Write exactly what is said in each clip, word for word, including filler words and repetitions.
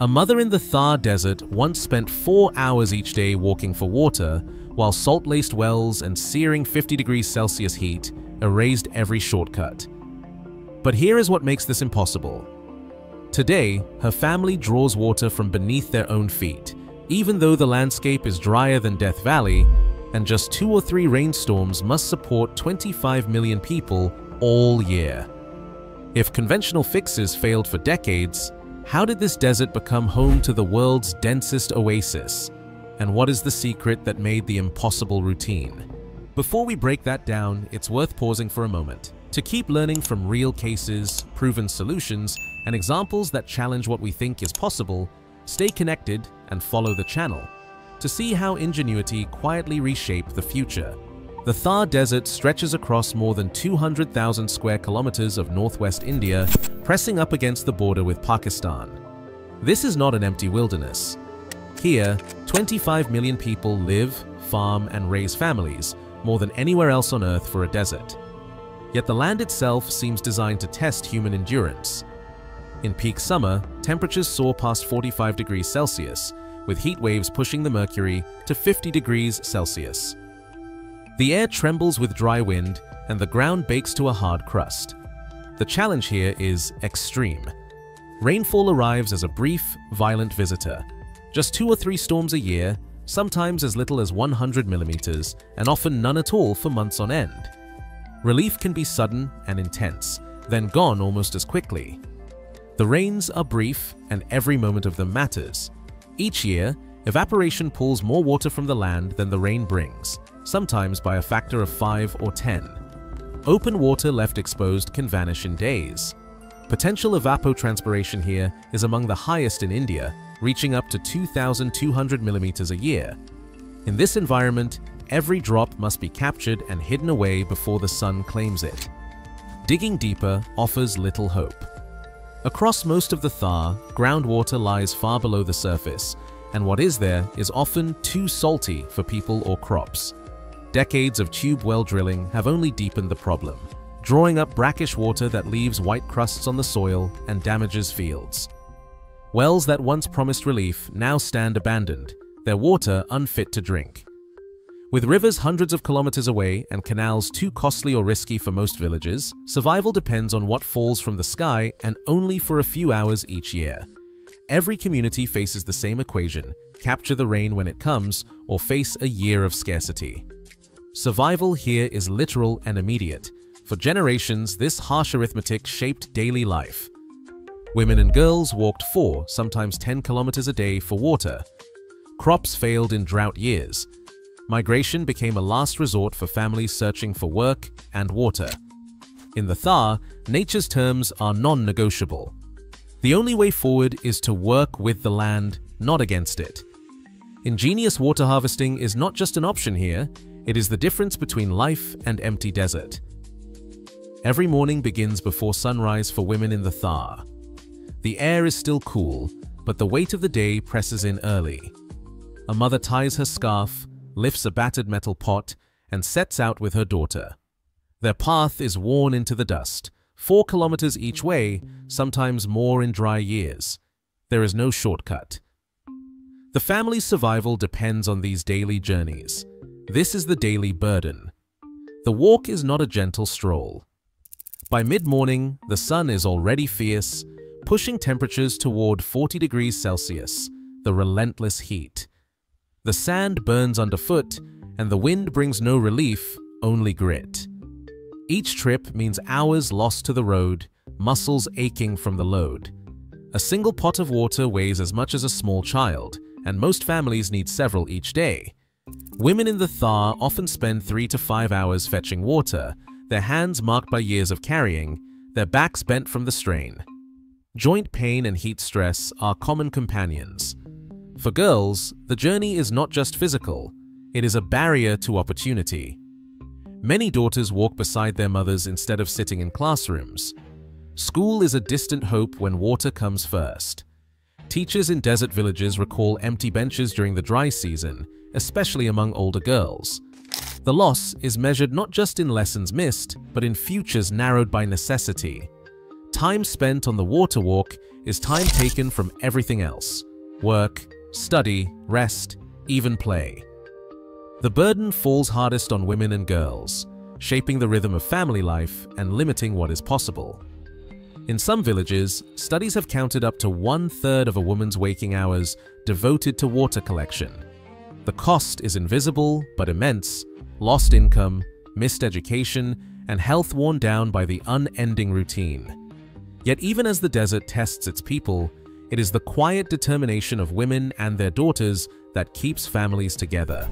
A mother in the Thar Desert once spent four hours each day walking for water, while salt-laced wells and searing fifty degrees Celsius heat erased every shortcut. But here is what makes this impossible. Today, her family draws water from beneath their own feet, even though the landscape is drier than Death Valley, and just two or three rainstorms must support twenty-five million people all year. If conventional fixes failed for decades, how did this desert become home to the world's densest oasis? And what is the secret that made the impossible routine? Before we break that down, it's worth pausing for a moment to keep learning from real cases, proven solutions, and examples that challenge what we think is possible. Stay connected and follow the channel to see how ingenuity quietly reshaped the future. The Thar Desert stretches across more than two hundred thousand square kilometers of northwest India, pressing up against the border with Pakistan. This is not an empty wilderness. Here, twenty-five million people live, farm, and raise families, more than anywhere else on Earth for a desert. Yet the land itself seems designed to test human endurance. In peak summer, temperatures soar past forty-five degrees Celsius, with heat waves pushing the mercury to fifty degrees Celsius. The air trembles with dry wind, and the ground bakes to a hard crust. The challenge here is extreme. Rainfall arrives as a brief, violent visitor. Just two or three storms a year, sometimes as little as one hundred millimeters, and often none at all for months on end. Relief can be sudden and intense, then gone almost as quickly. The rains are brief, and every moment of them matters. Each year, evaporation pulls more water from the land than the rain brings, sometimes by a factor of five or ten. Open water left exposed can vanish in days. Potential evapotranspiration here is among the highest in India, reaching up to two thousand two hundred millimeters a year. In this environment, every drop must be captured and hidden away before the sun claims it. Digging deeper offers little hope. Across most of the Thar, groundwater lies far below the surface, and what is there is often too salty for people or crops. Decades of tube well drilling have only deepened the problem, drawing up brackish water that leaves white crusts on the soil and damages fields. Wells that once promised relief now stand abandoned, their water unfit to drink. With rivers hundreds of kilometers away and canals too costly or risky for most villages, survival depends on what falls from the sky and only for a few hours each year. Every community faces the same equation: capture the rain when it comes or face a year of scarcity. Survival here is literal and immediate. For generations, this harsh arithmetic shaped daily life. Women and girls walked four, sometimes ten kilometers a day for water. Crops failed in drought years. Migration became a last resort for families searching for work and water. In the Thar, nature's terms are non-negotiable. The only way forward is to work with the land, not against it. Ingenious water harvesting is not just an option here, it is the difference between life and empty desert. Every morning begins before sunrise for women in the Thar. The air is still cool, but the weight of the day presses in early. A mother ties her scarf, lifts a battered metal pot, and sets out with her daughter. Their path is worn into the dust, Four kilometers each way, sometimes more in dry years. There is no shortcut. The family's survival depends on these daily journeys. This is the daily burden. The walk is not a gentle stroll. By mid-morning, the sun is already fierce, pushing temperatures toward forty degrees Celsius, the relentless heat. The sand burns underfoot, and the wind brings no relief, only grit. Each trip means hours lost to the road, muscles aching from the load. A single pot of water weighs as much as a small child, and most families need several each day. Women in the Thar often spend three to five hours fetching water, their hands marked by years of carrying, their backs bent from the strain. Joint pain and heat stress are common companions. For girls, the journey is not just physical, it is a barrier to opportunity. Many daughters walk beside their mothers instead of sitting in classrooms. School is a distant hope when water comes first. Teachers in desert villages recall empty benches during the dry season, especially among older girls. The loss is measured not just in lessons missed, but in futures narrowed by necessity. Time spent on the water walk is time taken from everything else – work, study, rest, even play. The burden falls hardest on women and girls, shaping the rhythm of family life and limiting what is possible. In some villages, studies have counted up to one-third of a woman's waking hours devoted to water collection. The cost is invisible but immense: lost income, missed education, and health worn down by the unending routine. Yet even as the desert tests its people, it is the quiet determination of women and their daughters that keeps families together.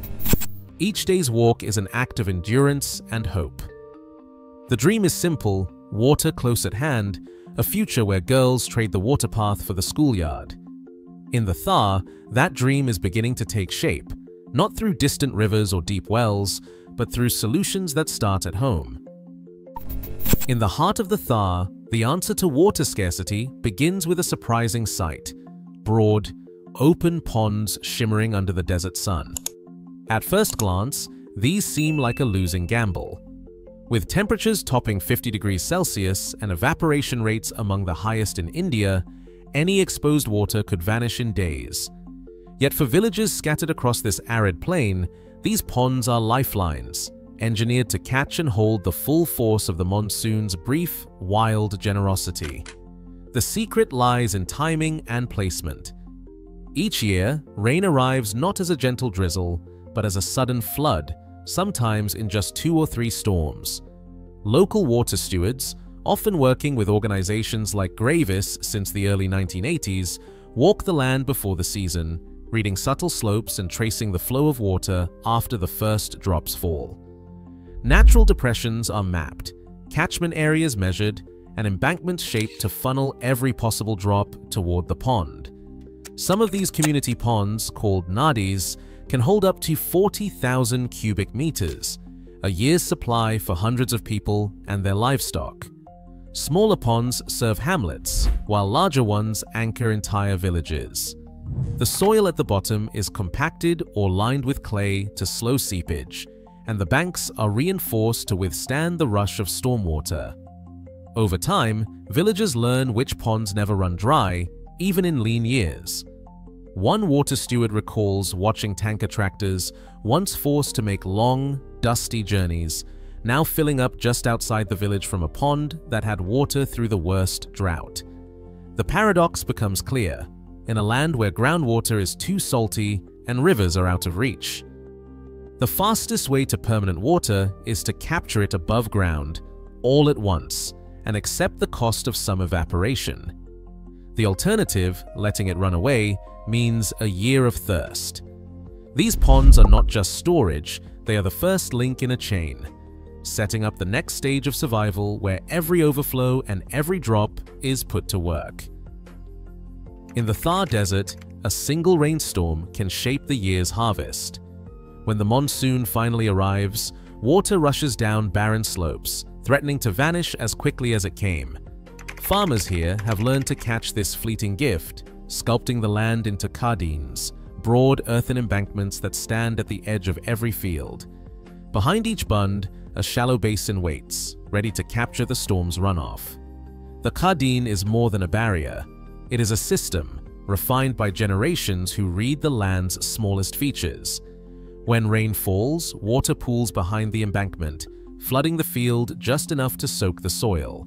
Each day's walk is an act of endurance and hope. The dream is simple: water close at hand, a future where girls trade the water path for the schoolyard. In the Thar, that dream is beginning to take shape, not through distant rivers or deep wells, but through solutions that start at home. In the heart of the Thar, the answer to water scarcity begins with a surprising sight: broad, open ponds shimmering under the desert sun. At first glance, these seem like a losing gamble. With temperatures topping fifty degrees Celsius and evaporation rates among the highest in India, any exposed water could vanish in days. Yet for villages scattered across this arid plain, these ponds are lifelines, engineered to catch and hold the full force of the monsoon's brief, wild generosity. The secret lies in timing and placement. Each year, rain arrives not as a gentle drizzle, but as a sudden flood, sometimes in just two or three storms. Local water stewards, often working with organizations like Gravis since the early nineteen eighties, walk the land before the season, reading subtle slopes and tracing the flow of water after the first drops fall. Natural depressions are mapped, catchment areas measured, and embankments shaped to funnel every possible drop toward the pond. Some of these community ponds, called nadis, can hold up to forty thousand cubic meters, a year's supply for hundreds of people and their livestock. Smaller ponds serve hamlets, while larger ones anchor entire villages. The soil at the bottom is compacted or lined with clay to slow seepage, and the banks are reinforced to withstand the rush of stormwater. Over time, villagers learn which ponds never run dry, even in lean years. One water steward recalls watching tanker tractors, once forced to make long, dusty journeys, now filling up just outside the village from a pond that had water through the worst drought. The paradox becomes clear: in a land where groundwater is too salty and rivers are out of reach. The fastest way to permanent water is to capture it above ground, all at once, and accept the cost of some evaporation. The alternative, letting it run away, means a year of thirst. These ponds are not just storage, they are the first link in a chain, setting up the next stage of survival where every overflow and every drop is put to work. In the Thar Desert, a single rainstorm can shape the year's harvest. When the monsoon finally arrives, water rushes down barren slopes, threatening to vanish as quickly as it came. Farmers here have learned to catch this fleeting gift, sculpting the land into khadins, broad earthen embankments that stand at the edge of every field. Behind each bund, a shallow basin waits, ready to capture the storm's runoff. The khadin is more than a barrier. It is a system, refined by generations who read the land's smallest features. When rain falls, water pools behind the embankment, flooding the field just enough to soak the soil.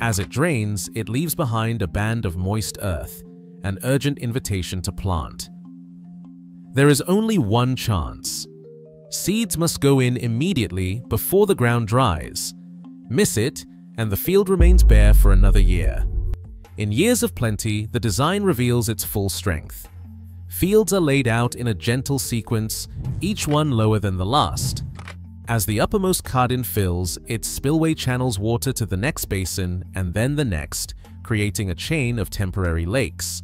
As it drains, it leaves behind a band of moist earth, an urgent invitation to plant. There is only one chance. Seeds must go in immediately before the ground dries. Miss it, and the field remains bare for another year. In years of plenty, the design reveals its full strength. Fields are laid out in a gentle sequence, each one lower than the last. As the uppermost khadin fills, its spillway channels water to the next basin and then the next, creating a chain of temporary lakes.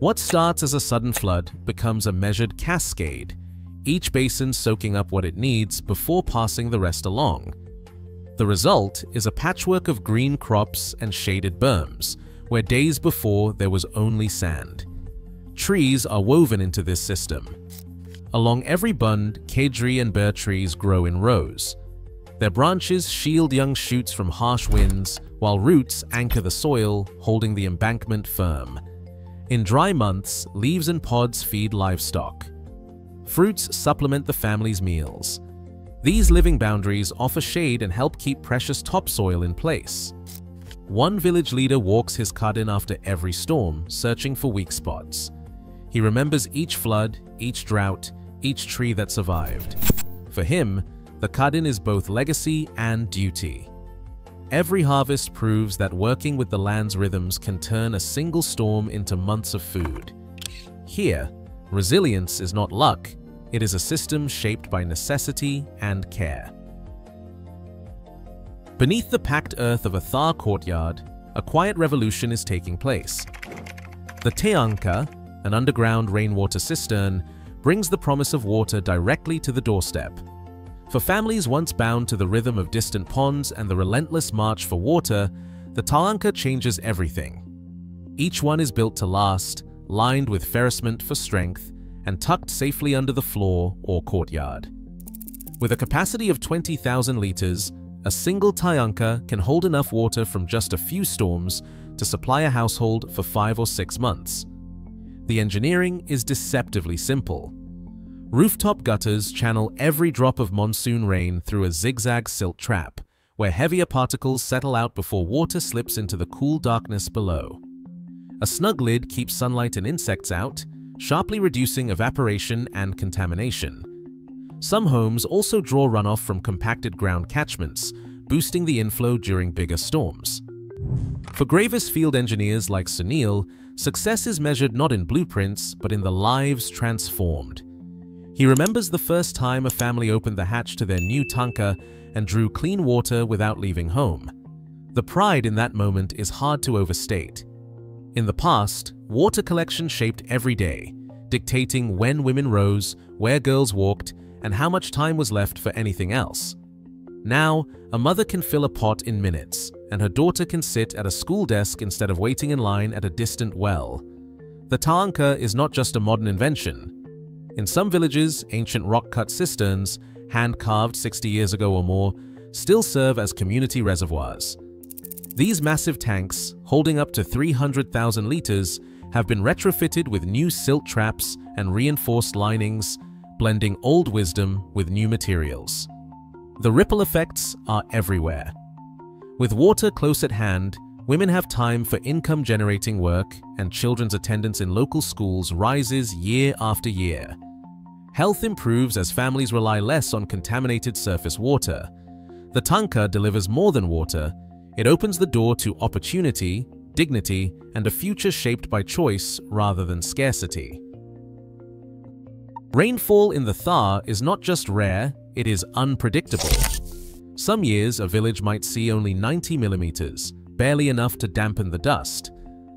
What starts as a sudden flood becomes a measured cascade, each basin soaking up what it needs before passing the rest along. The result is a patchwork of green crops and shaded berms, where days before there was only sand. Trees are woven into this system. Along every bund, Kedri and Behr trees grow in rows. Their branches shield young shoots from harsh winds, while roots anchor the soil, holding the embankment firm. In dry months, leaves and pods feed livestock. Fruits supplement the family's meals. These living boundaries offer shade and help keep precious topsoil in place. One village leader walks his khadin after every storm, searching for weak spots. He remembers each flood, each drought, each tree that survived. For him, the khadin is both legacy and duty. Every harvest proves that working with the land's rhythms can turn a single storm into months of food. Here, resilience is not luck, it is a system shaped by necessity and care. Beneath the packed earth of a Thar courtyard, a quiet revolution is taking place. The taanka, an underground rainwater cistern, brings the promise of water directly to the doorstep. For families once bound to the rhythm of distant ponds and the relentless march for water, the taanka changes everything. Each one is built to last, lined with ferricement for strength, and tucked safely under the floor or courtyard. With a capacity of twenty thousand liters, a single taanka can hold enough water from just a few storms to supply a household for five or six months. The engineering is deceptively simple. Rooftop gutters channel every drop of monsoon rain through a zigzag silt trap, where heavier particles settle out before water slips into the cool darkness below. A snug lid keeps sunlight and insects out, sharply reducing evaporation and contamination. Some homes also draw runoff from compacted ground catchments, boosting the inflow during bigger storms. For Gravis field engineers like Sunil, success is measured not in blueprints, but in the lives transformed. He remembers the first time a family opened the hatch to their new taanka and drew clean water without leaving home. The pride in that moment is hard to overstate. In the past, water collection shaped every day, dictating when women rose, where girls walked, and how much time was left for anything else. Now, a mother can fill a pot in minutes, and her daughter can sit at a school desk instead of waiting in line at a distant well. The taanka is not just a modern invention. In some villages, ancient rock-cut cisterns, hand-carved sixty years ago or more, still serve as community reservoirs. These massive tanks, holding up to three hundred thousand liters, have been retrofitted with new silt traps and reinforced linings, blending old wisdom with new materials. The ripple effects are everywhere. With water close at hand, women have time for income-generating work, and children's attendance in local schools rises year after year. Health improves as families rely less on contaminated surface water. The taanka delivers more than water. It opens the door to opportunity, dignity, and a future shaped by choice rather than scarcity. Rainfall in the Thar is not just rare, it is unpredictable. Some years a village might see only ninety millimeters, barely enough to dampen the dust.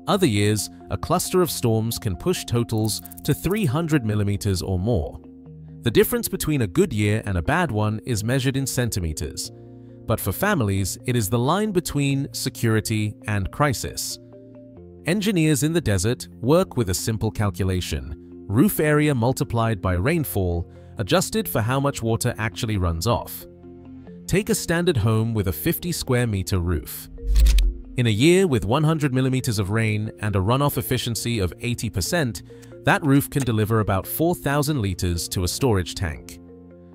Other years, a cluster of storms can push totals to three hundred millimeters or more. The difference between a good year and a bad one is measured in centimeters. But for families, it is the line between security and crisis. Engineers in the desert work with a simple calculation. Roof area multiplied by rainfall, adjusted for how much water actually runs off. Take a standard home with a fifty square meter roof. In a year with one hundred millimeters of rain and a runoff efficiency of eighty percent, that roof can deliver about four thousand liters to a storage tank.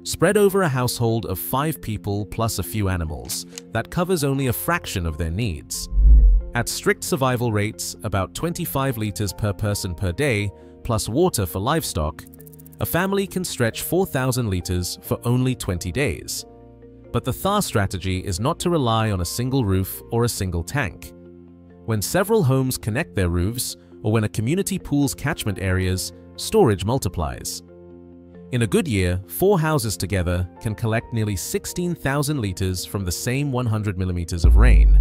Spread over a household of five people plus a few animals, that covers only a fraction of their needs. At strict survival rates, about twenty-five liters per person per day, plus water for livestock, a family can stretch four thousand liters for only twenty days. But the Thar strategy is not to rely on a single roof or a single tank. When several homes connect their roofs, or when a community pools catchment areas, storage multiplies. In a good year, four houses together can collect nearly sixteen thousand liters from the same one hundred millimeters of rain.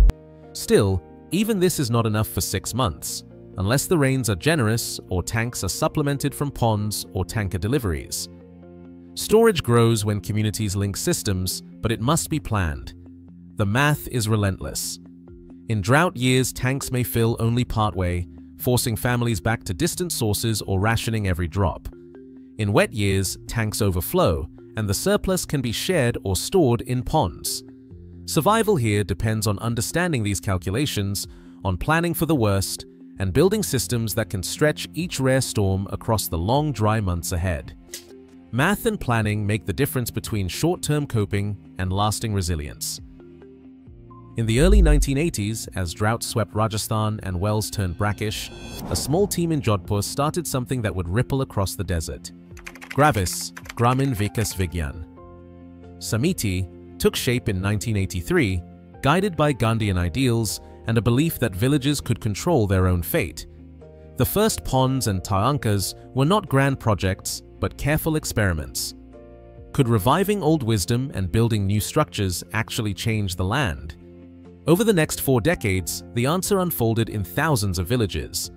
Still, even this is not enough for six months. Unless the rains are generous or tanks are supplemented from ponds or tanker deliveries. Storage grows when communities link systems, but it must be planned. The math is relentless. In drought years, tanks may fill only partway, forcing families back to distant sources or rationing every drop. In wet years, tanks overflow, and the surplus can be shared or stored in ponds. Survival here depends on understanding these calculations, on planning for the worst, and building systems that can stretch each rare storm across the long dry months ahead. Math and planning make the difference between short-term coping and lasting resilience. In the early nineteen eighties, as droughts swept Rajasthan and wells turned brackish, a small team in Jodhpur started something that would ripple across the desert. Gravis, Gramin Vikas Vigyan Samiti, took shape in nineteen eighty-three, guided by Gandhian ideals and a belief that villages could control their own fate. The first ponds and taankas were not grand projects, but careful experiments. Could reviving old wisdom and building new structures actually change the land? Over the next four decades, the answer unfolded in thousands of villages.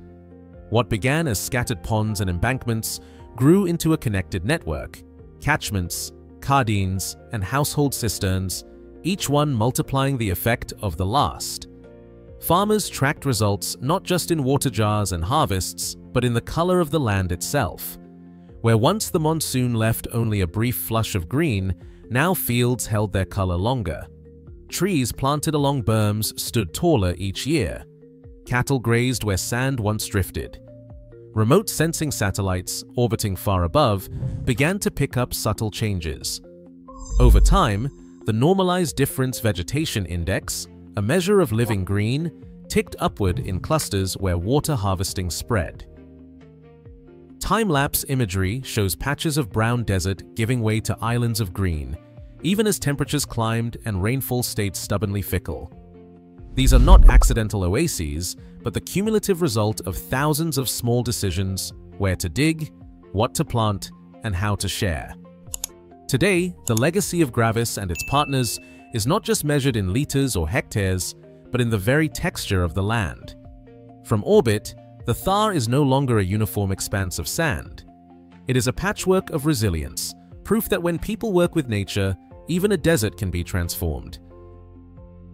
What began as scattered ponds and embankments grew into a connected network: catchments, khadins, and household cisterns, each one multiplying the effect of the last. Farmers tracked results not just in water jars and harvests, but in the color of the land itself. Where once the monsoon left only a brief flush of green, now fields held their color longer. Trees planted along berms stood taller each year. Cattle grazed where sand once drifted. Remote sensing satellites, orbiting far above, began to pick up subtle changes. Over time, the Normalized Difference Vegetation Index, a measure of living green, ticked upward in clusters where water harvesting spread. Time-lapse imagery shows patches of brown desert giving way to islands of green, even as temperatures climbed and rainfall stayed stubbornly fickle. These are not accidental oases, but the cumulative result of thousands of small decisions: where to dig, what to plant, and how to share. Today, the legacy of Gravis and its partners is not just measured in liters or hectares, but in the very texture of the land. From orbit, the Thar is no longer a uniform expanse of sand. It is a patchwork of resilience, proof that when people work with nature, even a desert can be transformed.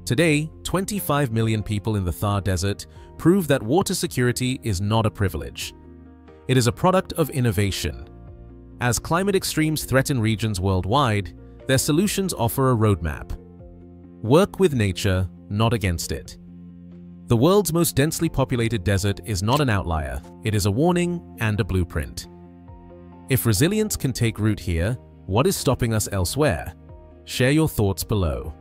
Today, twenty-five million people in the Thar Desert prove that water security is not a privilege. It is a product of innovation. As climate extremes threaten regions worldwide, their solutions offer a roadmap. Work with nature, not against it. The world's most densely populated desert is not an outlier, it is a warning and a blueprint. If resilience can take root here, what is stopping us elsewhere? Share your thoughts below.